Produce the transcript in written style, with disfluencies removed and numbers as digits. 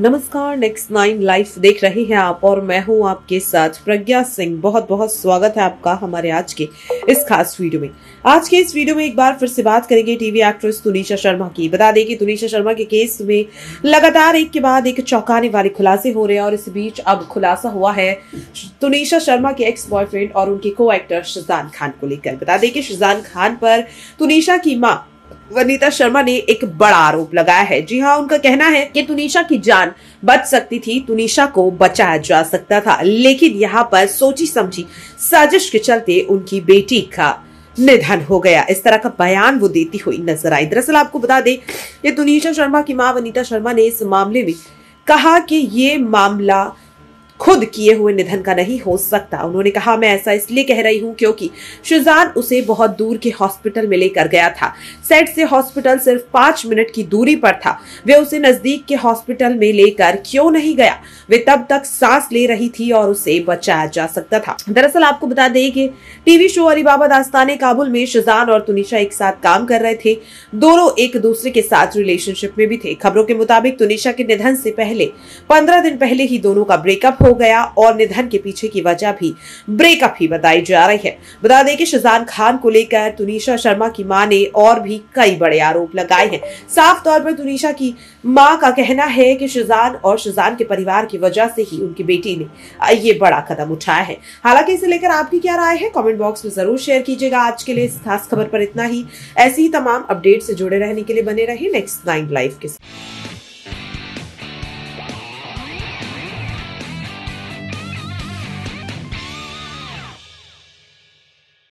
नमस्कार, next 9 life देख रहे हैं आप और मैं हूं आपके साथ प्रज्ञा सिंह। बहुत बहुत स्वागत है आपका हमारे आज के इस खास वीडियो में। आज के इस वीडियो में एक बार फिर से बात करेंगे टीवी एक्ट्रेस तुनिशा शर्मा की। बता दें कि तुनिशा शर्मा के केस में लगातार एक के बाद एक चौंकाने वाले खुलासे हो रहे हैं और इस बीच अब खुलासा हुआ है तुनिशा शर्मा के एक्स बॉयफ्रेंड और उनके को एक्टर शीज़ान खान को लेकर। बता दें कि शीज़ान खान पर तुनिशा की मां वनिता शर्मा ने एक बड़ा आरोप लगाया है। जी हाँ, उनका कहना है कि तुनिशा की जान बच सकती थी, तुनिशा को बचाया जा सकता था, लेकिन यहाँ पर सोची समझी साजिश के चलते उनकी बेटी का निधन हो गया। इस तरह का बयान वो देती हुई नजर आई। दरअसल आपको बता दें कि तुनिशा शर्मा की मां वनिता शर्मा ने इस मामले में कहा कि ये मामला खुद किए हुए निधन का नहीं हो सकता। उन्होंने कहा, मैं ऐसा इसलिए कह रही हूं क्योंकि शीज़ान उसे बहुत दूर के हॉस्पिटल में लेकर गया था। सेट से हॉस्पिटल सिर्फ 5 मिनट की दूरी पर था। वे उसे नजदीक के हॉस्पिटल में लेकर क्यों नहीं गया? वे तब तक सांस ले रही थी और उसे बचाया जा सकता था। दरअसल आपको बता दें कि टीवी शो अरी बाबा दास्ताने काबुल में शीज़ान और तुनिशा एक साथ काम कर रहे थे। दोनों एक दूसरे के साथ रिलेशनशिप में भी थे। खबरों के मुताबिक तुनिशा के निधन से पहले 15 दिन पहले ही दोनों का ब्रेकअप हो गया और निधन के पीछे की वजह भी ब्रेकअप ही बताई जा रही है। बता दें कि शीज़ान खान को लेकर तुनिशा शर्मा की मां ने और भी कई बड़े आरोप लगाए हैं। साफ तौर पर तुनिशा की मां का कहना है कि शीज़ान और शीज़ान के परिवार की वजह से ही उनकी बेटी ने ये बड़ा कदम उठाया है। हालांकि इसे लेकर आपकी क्या राय है कमेंट बॉक्स में जरूर शेयर कीजिएगा। आज के लिए इस खास खबर पर इतना ही। ऐसी ही तमाम अपडेट से जुड़े रहने के लिए बने रहे नेक्स्ट 9 लाइफ के साथ।